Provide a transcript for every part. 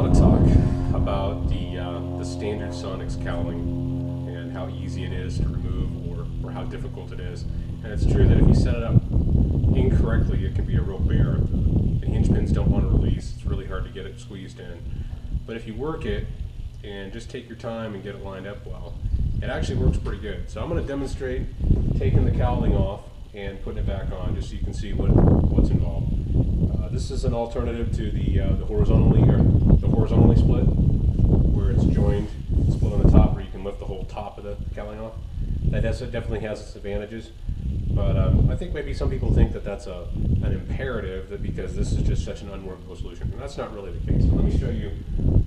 lot of talk about the standard Sonics cowling and how easy it is to remove or how difficult it is. And it's true that if you set it up incorrectly, it can be a real bear. The hinge pins don't want to release. It's really hard to get it squeezed in. But if you work it and just take your time and get it lined up well, it actually works pretty good. So I'm going to demonstrate taking the cowling off and putting it back on, just so you can see what's involved. This is an alternative to the horizontally split, where it's joined, split on the top, where you can lift the whole top of the cowling off. That definitely has its advantages, but I think maybe some people think that that's an imperative, that because this is just such an unworkable solution, and that's not really the case. So let me show you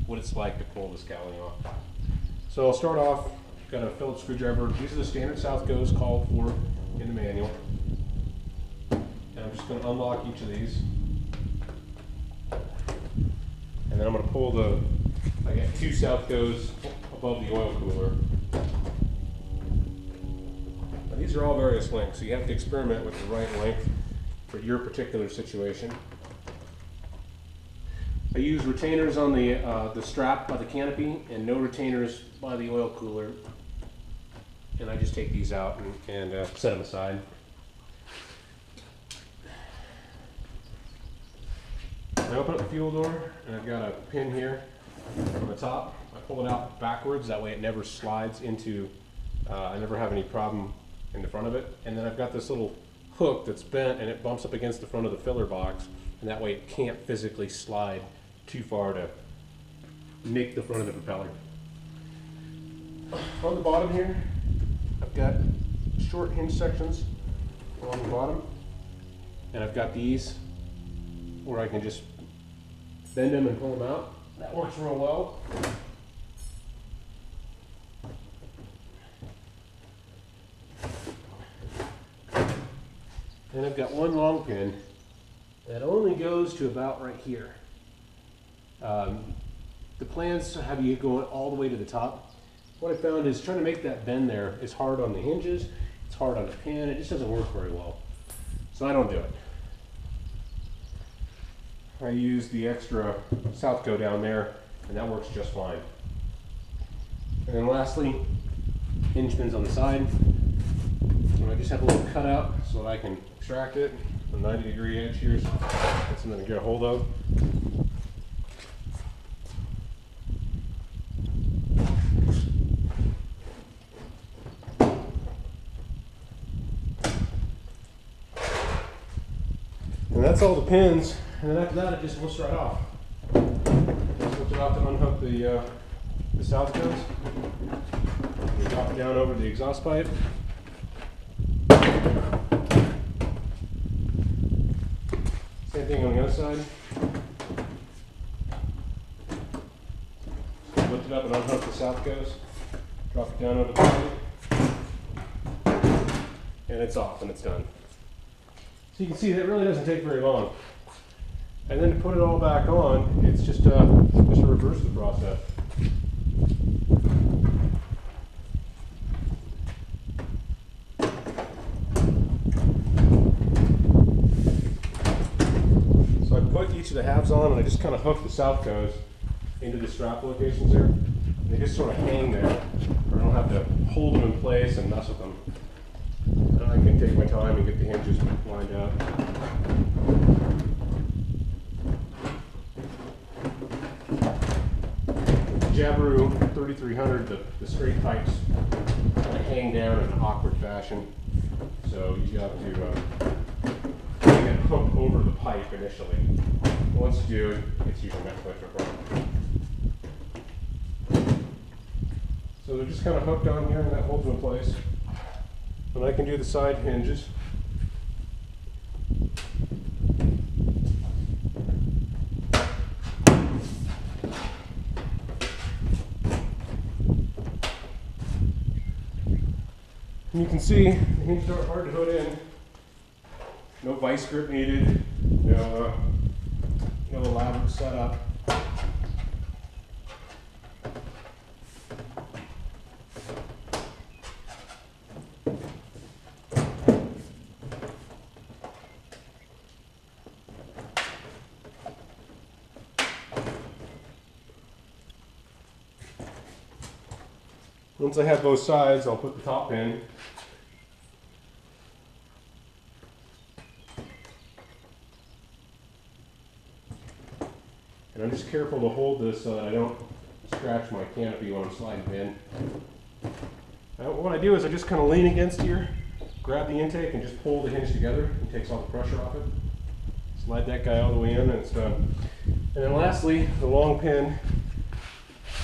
what it's like to pull this cowling off. So I'll start off. Got a Phillips screwdriver. These are the standard Southcos called for in the manual. And I'm just going to unlock each of these, and then I'm going to pull the. I got two Southcos above the oil cooler. Now, these are all various lengths, so you have to experiment with the right length for your particular situation. I use retainers on the strap by the canopy and no retainers by the oil cooler. And I just take these out and set them aside. I open up the fuel door, and I've got a pin here on the top. I pull it out backwards, that way it never slides into, I never have any problem in the front of it. And then I've got this little hook that's bent, and it bumps up against the front of the filler box, and that way it can't physically slide too far to nick the front of the propeller. On the bottom here, I've got short hinge sections along the bottom, and I've got these where I can just bend them and pull them out. That works real well. And I've got one long pin that only goes to about right here. The plans have you going all the way to the top. What I found is trying to make that bend there is hard on the hinges, it's hard on the pin, it just doesn't work very well. So I don't do it. I use the extra Southco down there, and that works just fine. And then lastly, hinge pins on the side. And I just have a little cutout so that I can extract it. The 90-degree edge here, so that's something to get a hold of. And that's all the pins, and then after that it just lifts right off. Just lift it off to unhook the Southcos. Drop it down over the exhaust pipe. Same thing on the other side. Just lift it up and unhook the Southcos. Drop it down over the pipe. And it's off and it's done. So you can see that really doesn't take very long. And then to put it all back on, it's just to reverse the process. So I put each of the halves on, and I just kind of hook the Southcos into the strap locations there. And they just sort of hang there, or I don't have to hold them in place and mess with them. And I can take my time and get the hinges lined up. Jabiru 3300, the straight pipes kind of hang down in an awkward fashion, so you have to bring that hook over the pipe initially. Once you do it, it's usually not much of a problem. So they're just kind of hooked on here, and that holds them in place. And I can do the side hinges. And you can see the hinges aren't hard to hook in. No vice grip needed. No elaborate setup. Once I have both sides, I'll put the top in. And I'm just careful to hold this so that I don't scratch my canopy when I'm sliding in. Now what I do is I just kind of lean against here, grab the intake, and just pull the hinge together. It takes all the pressure off it. Slide that guy all the way in, and it's done. And then lastly, the long pin.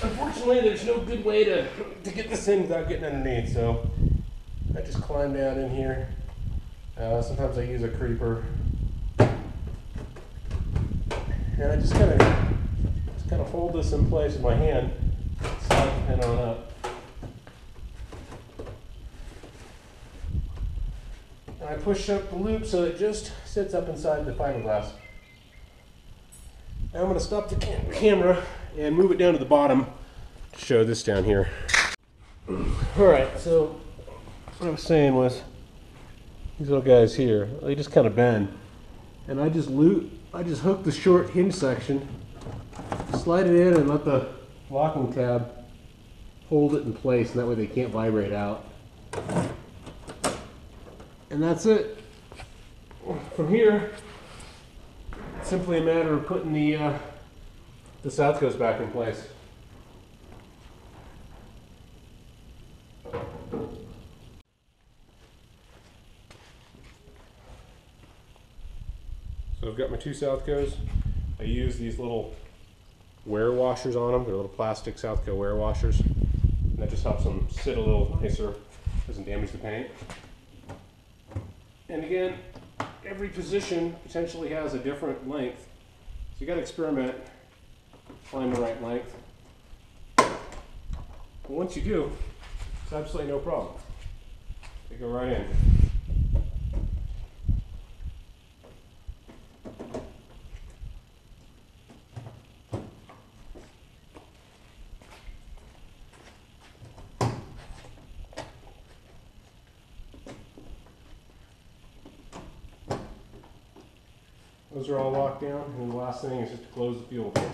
Unfortunately, there's no good way to get this in without getting underneath, so I just climb down in here. Sometimes I use a creeper, and I just kind of hold this in place with my hand, slide the pin on up. And I push up the loop so it just sits up inside the fiberglass. Now I'm going to stop the camera and move it down to the bottom to show this down here. Alright, so what I was saying was these little guys here, they just kind of bend. And I just hook the short hinge section, slide it in, and let the locking tab hold it in place, and that way they can't vibrate out. And that's it. From here, it's simply a matter of putting the Southco's back in place. So I've got my two Southco's. I use these little wear washers on them. They're little plastic Southco wear washers. And that just helps them sit a little nicer. Doesn't damage the paint. And again, every position potentially has a different length. So you gotta experiment. Find the right length. But once you do, it's absolutely no problem. They go right in. Those are all locked down, and the last thing is just to close the fuel pump.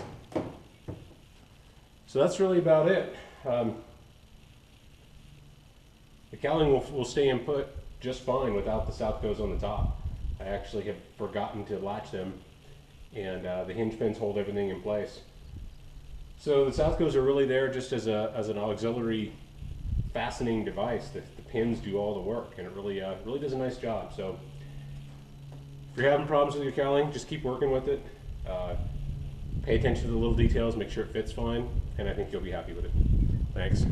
So that's really about it. The cowling will stay in put just fine without the Southco's on the top. I actually have forgotten to latch them, and the hinge pins hold everything in place. So the Southco's are really there just as an auxiliary fastening device. The pins do all the work, and it really does a nice job. So if you're having problems with your cowling, just keep working with it. Pay attention to the little details, make sure it fits fine, and I think you'll be happy with it. Thanks.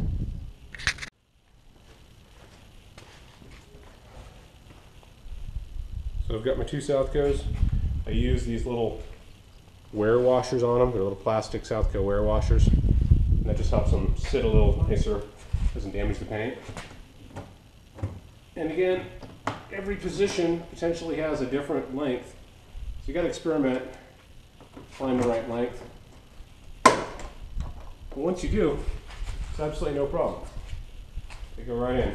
So I've got my two Southco's. I use these little wear washers on them. They're little plastic Southco wear washers. And that just helps them sit a little nicer. Doesn't damage the paint. And again, every position potentially has a different length. So you gotta experiment. Find the right length. But once you do, it's absolutely no problem. They go right in.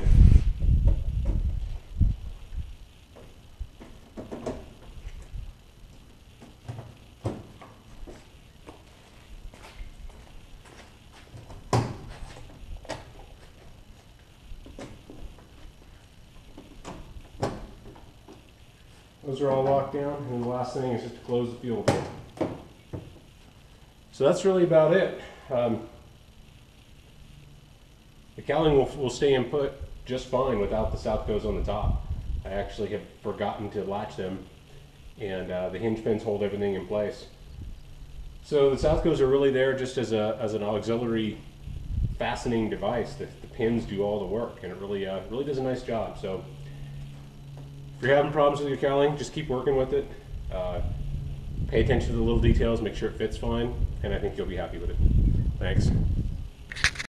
Those are all locked down, and the last thing is just to close the fuel pump. So that's really about it. The cowling will stay in put just fine without the Southco's on the top. I actually have forgotten to latch them, and the hinge pins hold everything in place. So the Southco's are really there just as an auxiliary fastening device. The pins do all the work, and it really does a nice job. So if you're having problems with your cowling, just keep working with it. Pay attention to the little details, make sure it fits fine, and I think you'll be happy with it. Thanks.